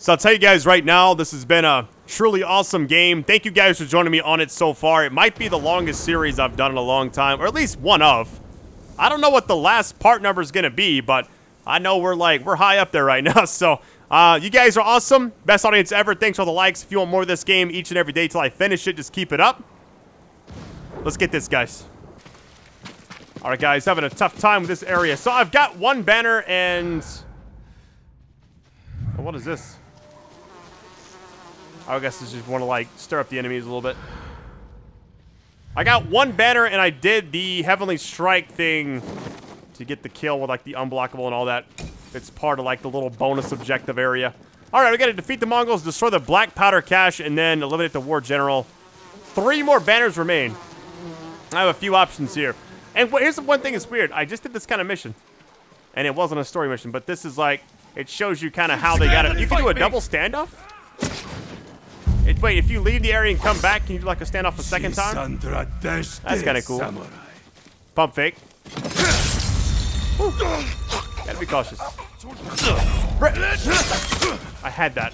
So I'll tell you guys right now, this has been a truly awesome game. Thank you guys for joining me on it so far. It might be the longest series I've done in a long time, or at least one of. I don't know what the last part number is going to be, but I know we're high up there right now. So you guys are awesome. Best audience ever. Thanks for all the likes. If you want more of this game each and every day till I finish it, just keep it up. Let's get this, guys. All right, guys, having a tough time with this area. So I've got one banner and... what is this? I guess I just want to, stir up the enemies a little bit. I got one banner, and I did the Heavenly Strike thing to get the kill with, the unblockable and all that. It's part of, the little bonus objective area. All right, we got to defeat the Mongols, destroy the Black Powder Cache, and then eliminate the War General. 3 more banners remain. I have a few options here. And here's the one thing that's weird. I just did this kind of mission, and it wasn't a story mission, but this is, it shows you kind of how they got it. You can do a double standoff? Wait, if you leave the area and come back, can you do a standoff a second time? That's kind of cool. Pump fake. Woo. Gotta be cautious. I had that.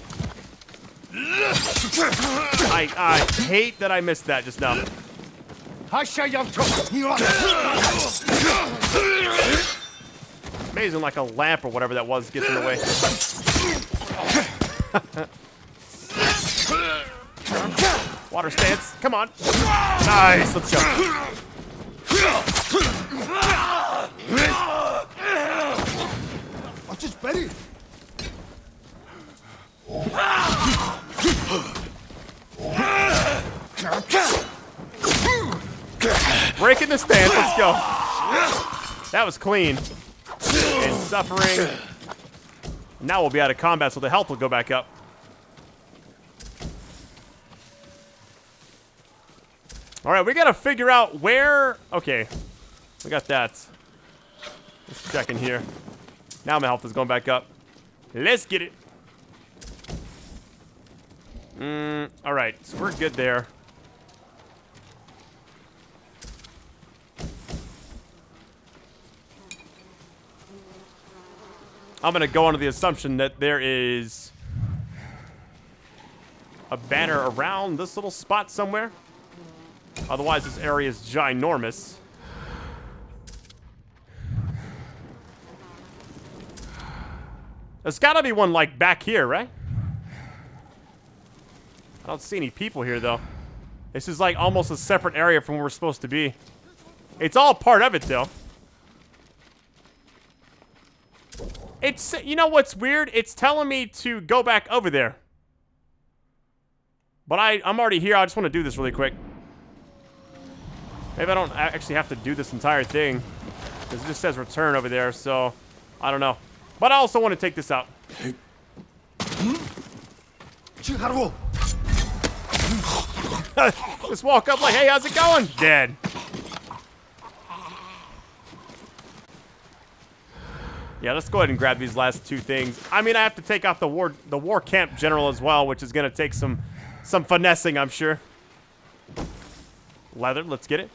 I hate that I missed that just now. Amazing, a lamp or whatever that was gets in the way. Water stance. Come on. Nice. Let's go. Watch this, Betty. Breaking the stance. Let's go. That was clean. And suffering. Now we'll be out of combat, so the health will go back up. All right, we got to figure out where... Okay, we got that. Let's check in here. Now my health is going back up. Let's get it. All right, so we're good there. I'm going to go under the assumption that there is a banner around this little spot somewhere. Otherwise, this area is ginormous. There's gotta be one, back here, right? I don't see any people here, though. This is, almost a separate area from where we're supposed to be. It's all part of it, though. It's... You know what's weird? It's telling me to go back over there. But I'm already here. I just want to do this really quick. Maybe I don't actually have to do this entire thing. Because it just says return over there, so I don't know. But I also want to take this out. Just walk up hey, how's it going? Dead. Yeah, let's go ahead and grab these last two things. I mean, I have to take off the war camp general as well, which is going to take some finessing, I'm sure. Leather, let's get it.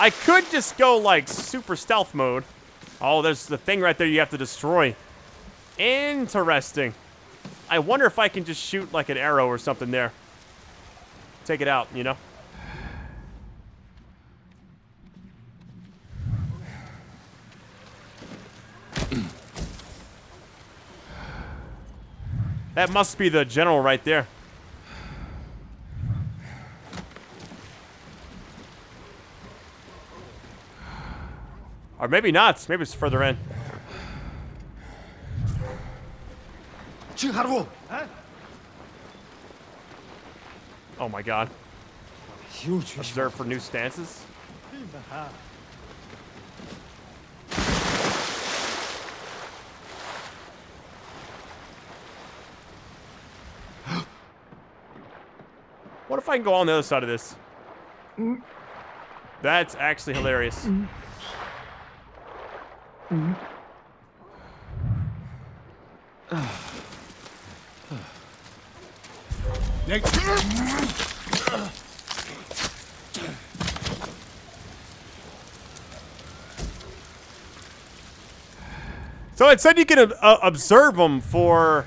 I could just go super stealth mode. Oh, there's the thing right there you have to destroy. Interesting. I wonder if I can just shoot an arrow or something there. Take it out, you know? That must be the general right there. Or maybe not. Maybe it's further in. Oh my god. Huge. Observe for new stances. What if I can go on the other side of this? That's actually hilarious. So it said you can observe them for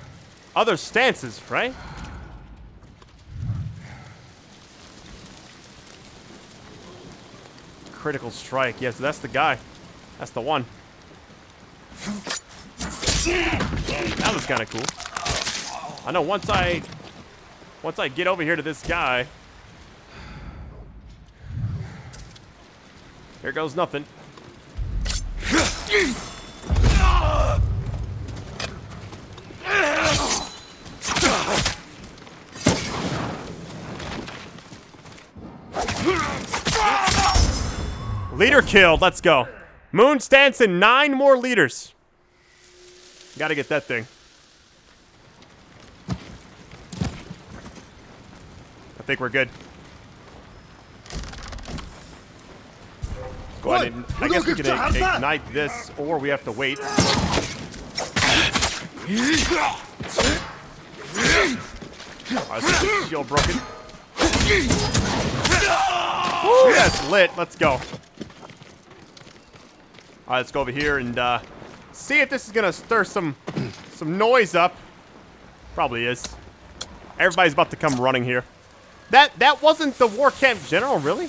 other stances, right? Critical strike. Yes, that's the guy. That's the one. That was kind of cool. I know once I get over here to this guy, here goes nothing. Leader killed. Let's go. Moon stance and 9 more leaders. Gotta get that thing. I think we're good. Go ahead and I guess we can ignite this, or we have to wait. Is shield broken? Woo, that's lit. Let's go. All right, let's go over here and see if this is gonna stir some noise up. Probably is. Everybody's about to come running here. That wasn't the war camp general, really?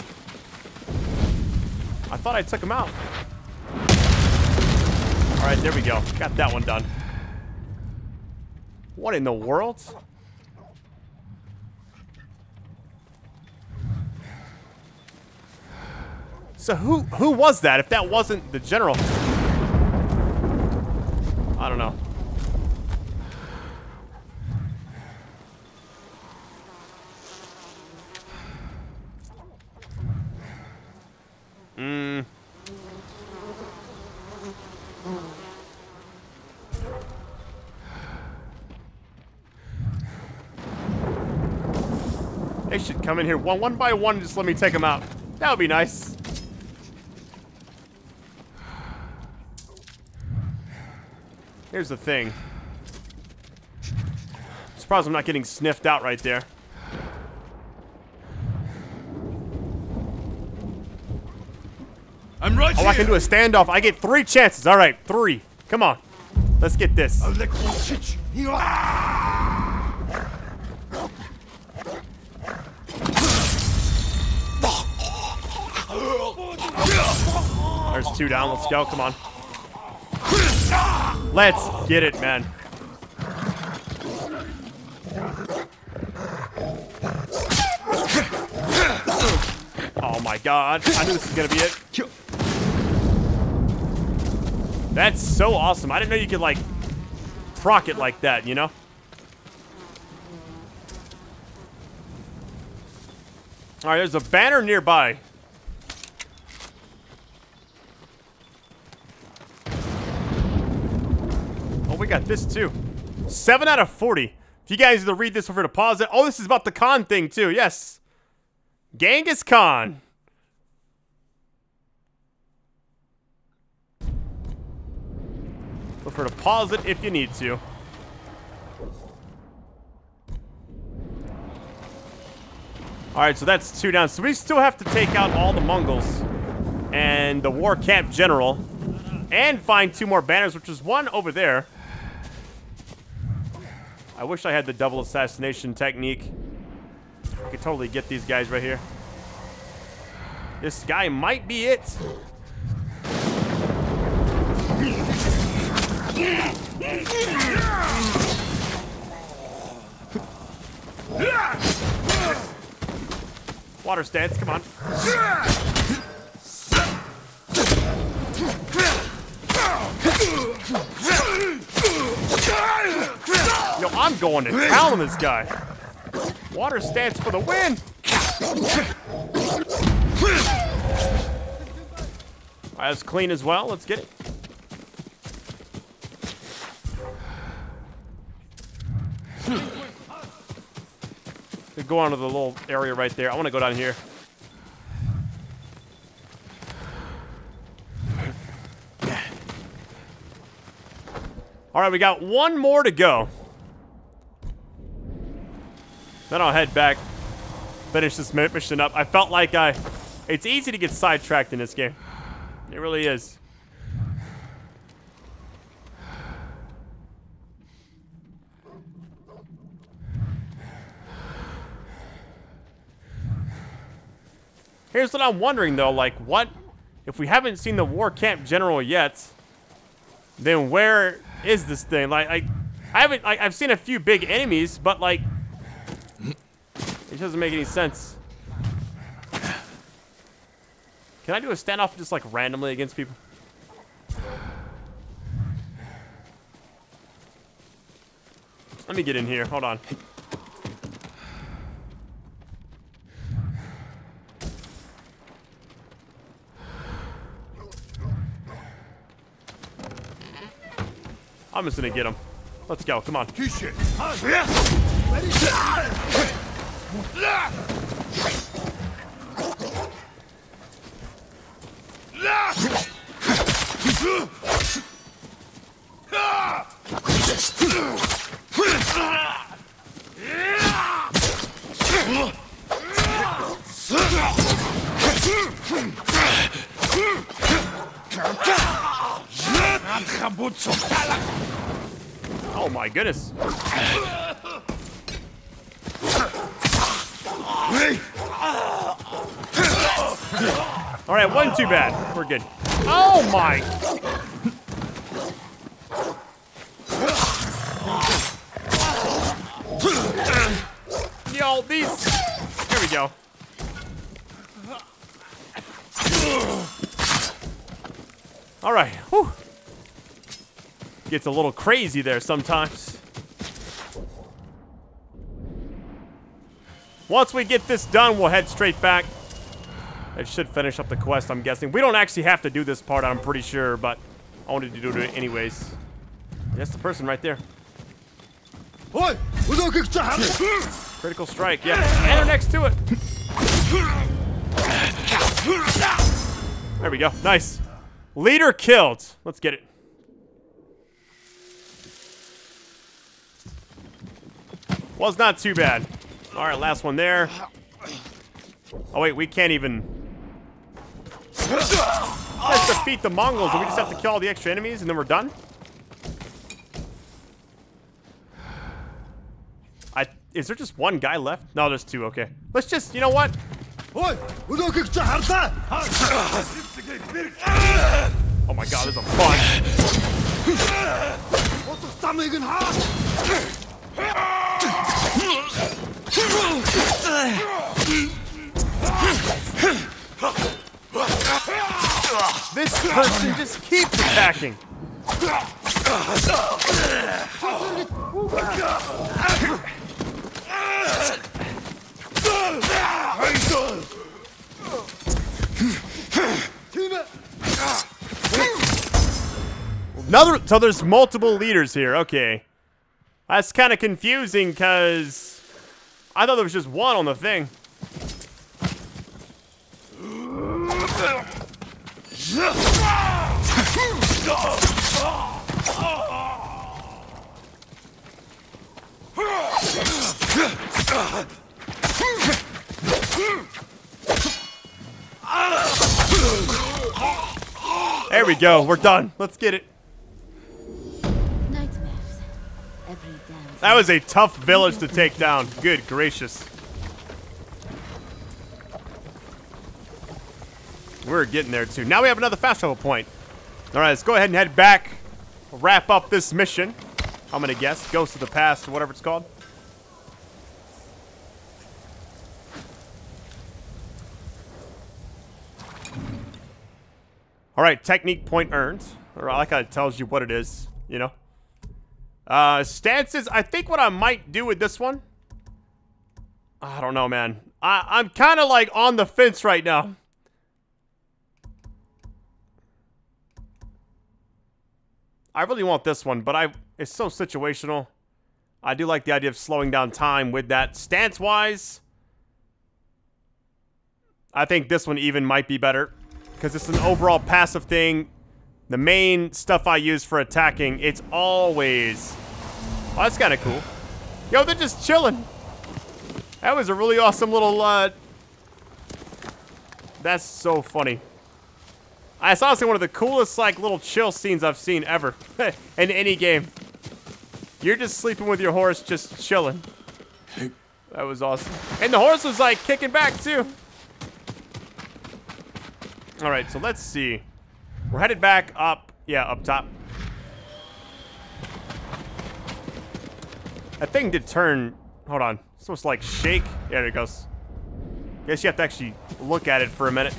I thought I took him out. All right, there we go. Got that one done. What in the world? So who was that if that wasn't the general? I don't know. They should come in here one by one and just let me take them out. That would be nice. Here's the thing. I'm surprised I'm not getting sniffed out right there. I'm right here. I can do a standoff. I get 3 chances. All right, 3. Come on. Let's get this. There's 2 down. Let's go. Come on. Let's get it, man. Oh my god. I knew this was gonna be it. That's so awesome. I didn't know you could, like, proc it like that, you know? Alright, there's a banner nearby. We got this too. 7 out of 40. If you guys need to read this, feel free to pause it. Oh, this is about the Khan thing too. Yes, Genghis Khan. Feel free to pause it if you need to. All right, so that's 2 down. So we still have to take out all the Mongols and the war camp general, and find 2 more banners, which is 1 over there. I wish I had the double assassination technique. I could totally get these guys right here. This guy might be it. Water stance, come on. Yo, I'm going to town on this guy. Water stance for the win. All right, that's clean as well. Let's get it. We'll go on to the little area right there. I want to go down here. All right, we got 1 more to go. Then I'll head back, finish this mission up. I felt like it's easy to get sidetracked in this game. It really is. Here's what I'm wondering, though. Like, what? If we haven't seen the war camp general yet, then where is this thing? Like I haven't... Like, I've seen a few big enemies, but, like... It doesn't make any sense. Can I do a standoff just, like, randomly against people? Let me get in here. Hold on. I'm just gonna get him. Let's go. Come on. Oh my goodness. All right, one too bad. We're good. Oh my. Yo, these. Here we go. All right. Whew. Gets a little crazy there sometimes. Once we get this done, we'll head straight back. It should finish up the quest, I'm guessing. We don't actually have to do this part, I'm pretty sure, but I wanted to do it anyways. That's the person right there. Critical strike, yeah. And they're next to it. There we go. Nice. Leader killed. Let's get it. Well, it's not too bad. All right, last one there. Oh, wait, we can't even... Let's defeat the Mongols, and we just have to kill all the extra enemies, and then we're done? Is there just one guy left? No, there's two, okay. Let's just... You know what? Oh, my God, there's a bunch. This person just keeps attacking. Another, so there's multiple leaders here, okay. That's kind of confusing, because I thought there was just one on the thing. There we go. We're done. Let's get it. That was a tough village to take down. Good gracious. We're getting there, too. Now we have another fast travel point. All right, let's go ahead and head back. Wrap up this mission. I'm going to guess. Ghost of the Past or whatever it's called. All right, technique point earned. All right, I like how it tells you what it is, you know. Stances, I think what I might do with this one, I don't know, man. I'm kind of like on the fence right now. I really want this one, but it's so situational. I do like the idea of slowing down time with that. Stance-wise, I think this one even might be better, because it's an overall passive thing. The main stuff I use for attacking, it's always... Oh, that's kind of cool. Yo, they're just chilling. That was a really awesome little... That's so funny. It's honestly one of the coolest, like, little chill scenes I've seen ever in any game. You're just sleeping with your horse, just chilling. That was awesome. And the horse was, like, kicking back, too. Alright, so let's see. We're headed back up. Yeah, up top. That thing did turn. Hold on. It's supposed to like shake. Yeah, there it goes. Guess you have to actually look at it for a minute.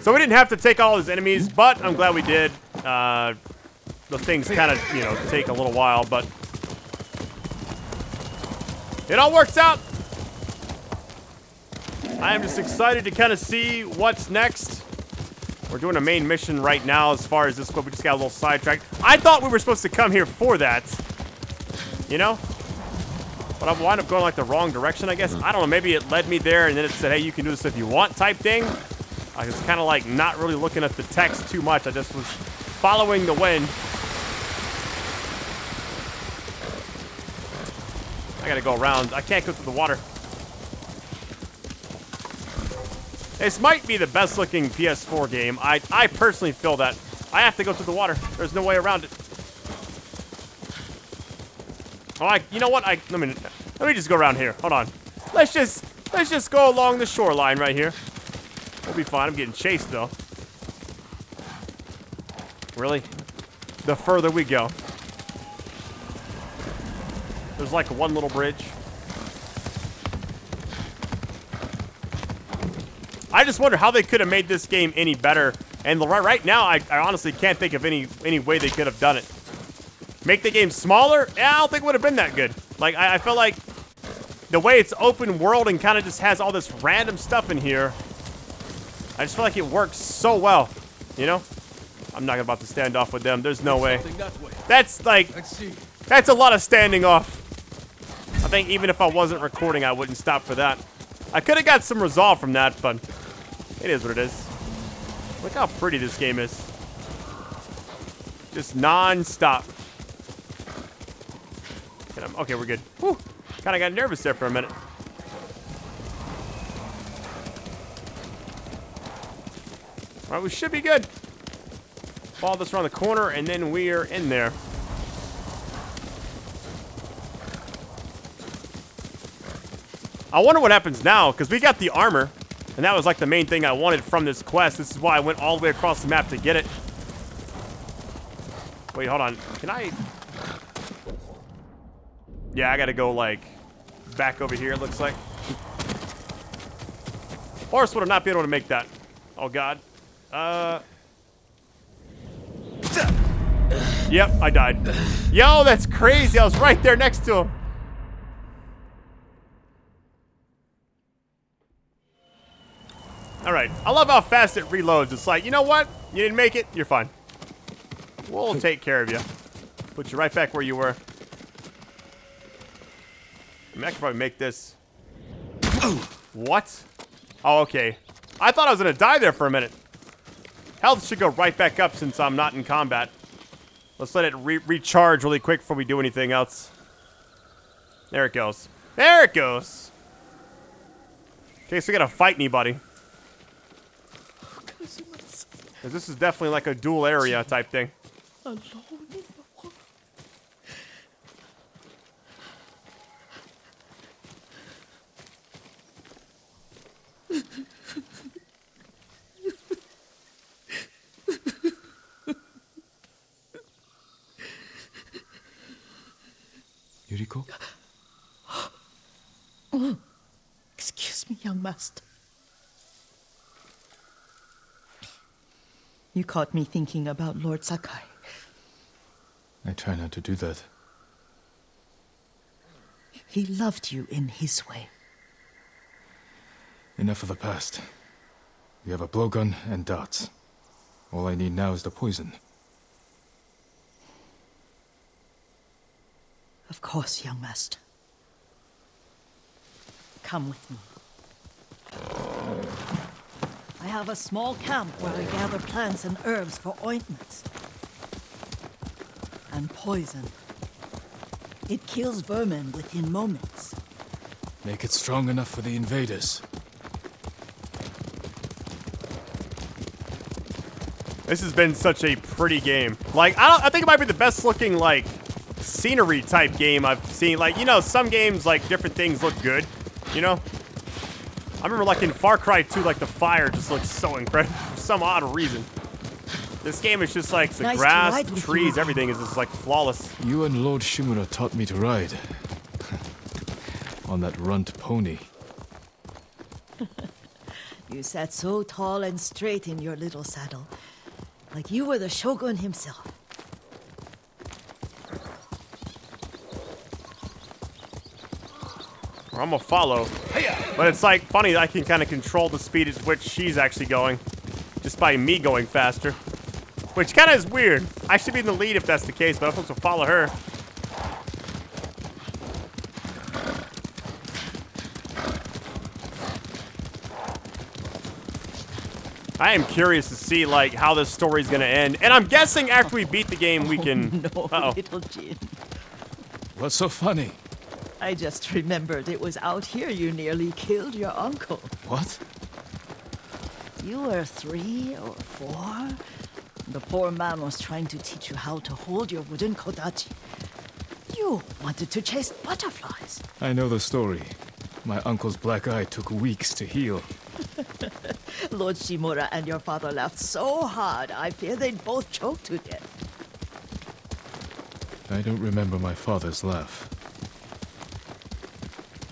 So we didn't have to take all his enemies, but I'm glad we did. The things kind of, you know, take a little while, but it all works out. I am just excited to kind of see what's next. We're doing a main mission right now as far as this clip. We just got a little sidetracked. I thought we were supposed to come here for that, you know? But I wind up going like the wrong direction, I guess. I don't know, maybe it led me there and then it said, hey, you can do this if you want type thing. I was kind of like not really looking at the text too much. I just was following the wind. I gotta go around. I can't go through the water. This might be the best looking PS4 game. I personally feel that. I have to go through the water. There's no way around it. Oh, you know what? Let me just go around here. Hold on. Let's just go along the shoreline right here. We'll be fine. I'm getting chased though. Really? The further we go. There's like one little bridge. I just wonder how they could have made this game any better. And right now, I honestly can't think of any way they could have done it. Make the game smaller? Yeah, I don't think it would have been that good. Like, I feel like the way it's open world and kind of just has all this random stuff in here, I just feel like it works so well, you know? I'm not about to stand off with them. There's no way. That's like, that's a lot of standing off. I think even if I wasn't recording, I wouldn't stop for that. I could have got some resolve from that, but it is what it is. Look how pretty this game is. Just non-stop. Okay, we're good. Whew. Kind of got nervous there for a minute. All right, we should be good. Follow this around the corner, and then we're in there. I wonder what happens now, because we got the armor, and that was like the main thing I wanted from this quest. This is why I went all the way across the map to get it. Wait, hold on. Can I? Yeah, I gotta go like back over here, it looks like. Horse would have not been able to make that. Oh god. Yep, I died. Yo, that's crazy. I was right there next to him. Alright, I love how fast it reloads. It's like, you know what? You didn't make it, you're fine. We'll take care of you. Put you right back where you were. I mean, I could probably make this. What? Oh, okay. I thought I was gonna die there for a minute. Health should go right back up since I'm not in combat. Let's let it recharge really quick before we do anything else. There it goes. There it goes! Okay, so we gotta fight anybody. This is definitely like a dual area type thing. Yuriko? Oh, excuse me, young master. You caught me thinking about Lord Sakai. I try not to do that. He loved you in his way. Enough of the past. We have a blowgun and darts. All I need now is the poison. Of course, young master. Come with me. I have a small camp where I gather plants and herbs for ointments. And poison. It kills vermin within moments. Make it strong enough for the invaders. This has been such a pretty game. Like, I think it might be the best looking, like, scenery type game I've seen. Like, you know, some games, like, different things look good, you know? I remember, like, in Far Cry 2, like, the fire just looks so incredible for some odd reason. This game is just, like, the nice grass, the trees, everything is just, like, flawless. You and Lord Shimura taught me to ride. On that runt pony. You sat so tall and straight in your little saddle. Like you were the Shogun himself. I'm gonna follow. But it's like funny that I can kind of control the speed at which she's actually going. Just by me going faster. Which kind of is weird. I should be in the lead if that's the case, but I'm supposed to follow her. I am curious to see, like, how this story's gonna end. And I'm guessing after we beat the game, we can... Oh, no, little Jin. What's so funny? I just remembered it was out here you nearly killed your uncle. What? You were 3 or 4. The poor man was trying to teach you how to hold your wooden Kodachi. You wanted to chase butterflies. I know the story. My uncle's black eye took weeks to heal. Lord Shimura and your father laughed so hard, I fear they'd both choke to death. I don't remember my father's laugh.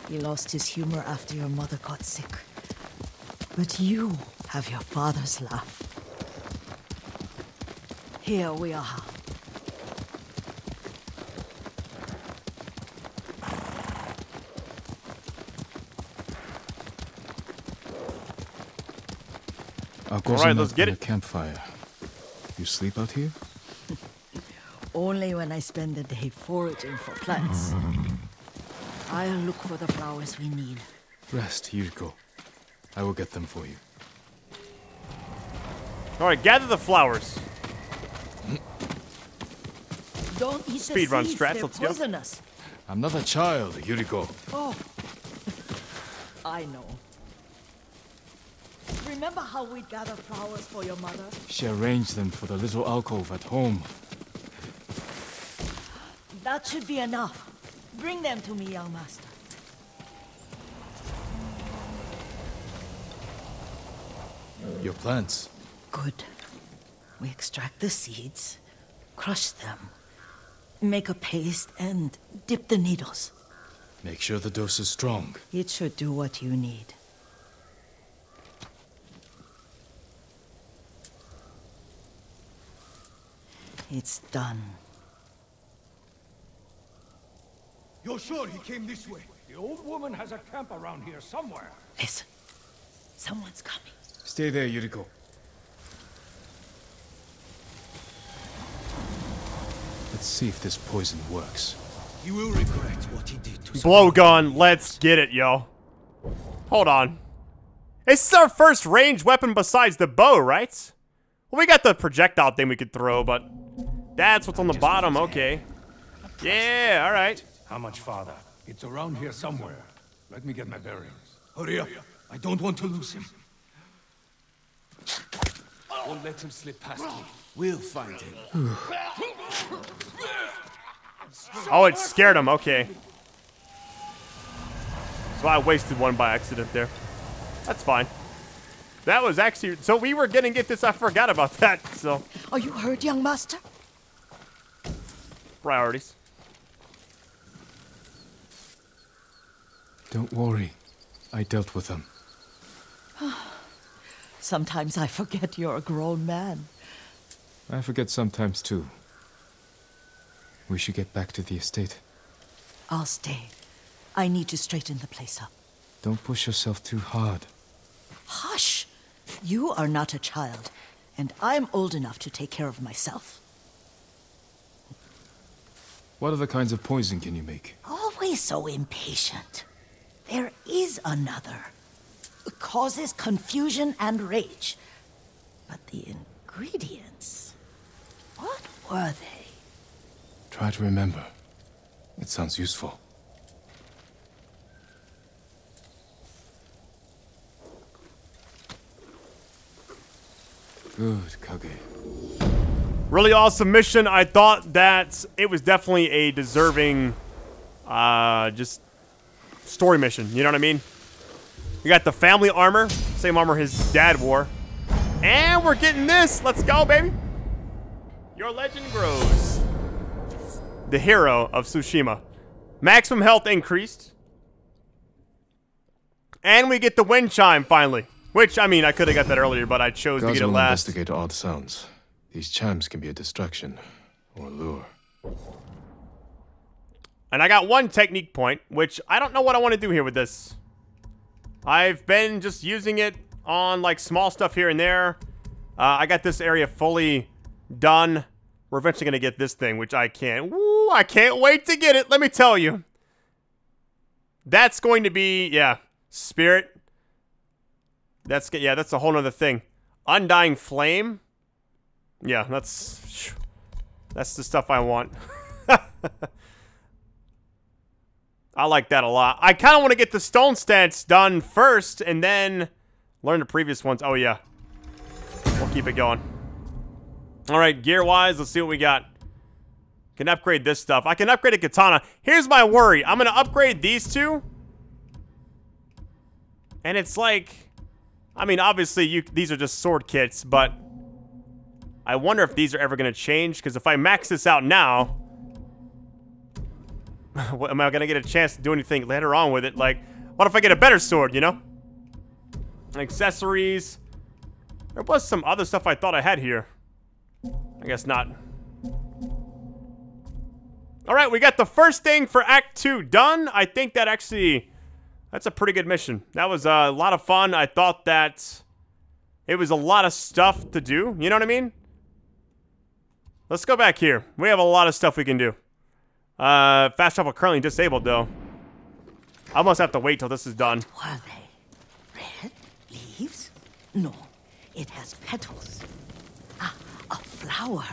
He lost his humor after your mother got sick. But you have your father's laugh. Here we are. All right, let's get it. Campfire. You sleep out here? Only when I spend the day foraging for plants. I'll look for the flowers we need. Rest, Yuriko. I will get them for you. All right, gather the flowers. Don't eat speed the seeds. They're poisonous. I'm not a child, Yuriko. Oh, I know. Remember how we'd gather flowers for your mother? She arranged them for the little alcove at home. That should be enough. Bring them to me, young master. Your plants. Good. We extract the seeds, crush them, make a paste, and dip the needles. Make sure the dose is strong. It should do what you need. It's done. You're sure he came this way? The old woman has a camp around here somewhere. Listen. Someone's coming. Stay there, Yuriko. Let's see if this poison works. He will regret what he did to Blowgun, let's get it, yo. Hold on. This is our first ranged weapon besides the bow, right? Well, we got the projectile thing we could throw, but... That's what's on the bottom, okay. Yeah, alright. How much farther? It's around here somewhere. Let me get my bearings. Hurry up. I don't want to lose him. Don't let him slip past me. We'll find him. Oh, it scared him, okay. So I wasted one by accident there. That's fine. That was actually... So we were gonna get this, I forgot about that, so... Are you hurt, young master? Priorities. Don't worry. I dealt with them. Sometimes I forget you're a grown man. I forget sometimes, too. We should get back to the estate. I'll stay. I need to straighten the place up. Don't push yourself too hard. Hush! You are not a child, and I'm old enough to take care of myself. What other kinds of poison can you make? Always so impatient. There is another. It causes confusion and rage. But the ingredients... What were they? Try to remember. It sounds useful. Good, Kage. Really awesome mission. I thought that it was definitely a deserving... just... story mission, you know what I mean? We got the family armor, same armor his dad wore. And we're getting this. Let's go, baby. Your legend grows. The hero of Tsushima. Maximum health increased. And we get the wind chime finally. Which, I mean, I could have got that earlier, but I chose to get it last. Investigate odd sounds. These chimes can be a distraction or a lure. And I got one technique point, which I don't know what I want to do here with this. I've been just using it on like small stuff here and there. I got this area fully done. We're eventually going to get this thing, which I can't. Woo, I can't wait to get it. Let me tell you. That's going to be, yeah, spirit. That's, yeah, that's a whole nother thing. Undying flame. Yeah, that's the stuff I want. I like that a lot. I kind of want to get the stone stats done first and then learn the previous ones. Oh, yeah. We'll keep it going. All right, gear-wise, let's see what we got. Can upgrade this stuff. I can upgrade a katana. Here's my worry. I'm going to upgrade these two. And it's like... I mean, obviously, these are just sword kits, but... I wonder if these are ever going to change, because if I max this out now... What, am I gonna get a chance to do anything later on with it? Like, what if I get a better sword, you know? Accessories. There was some other stuff I thought I had here. I guess not. Alright, we got the first thing for Act 2 done. I think that actually... That's a pretty good mission. That was a lot of fun. I thought that... It was a lot of stuff to do. You know what I mean? Let's go back here. We have a lot of stuff we can do. Fast travel currently disabled, though. I must have to wait till this is done. What are they? Red? Leaves? No. It has petals. Ah, a flower.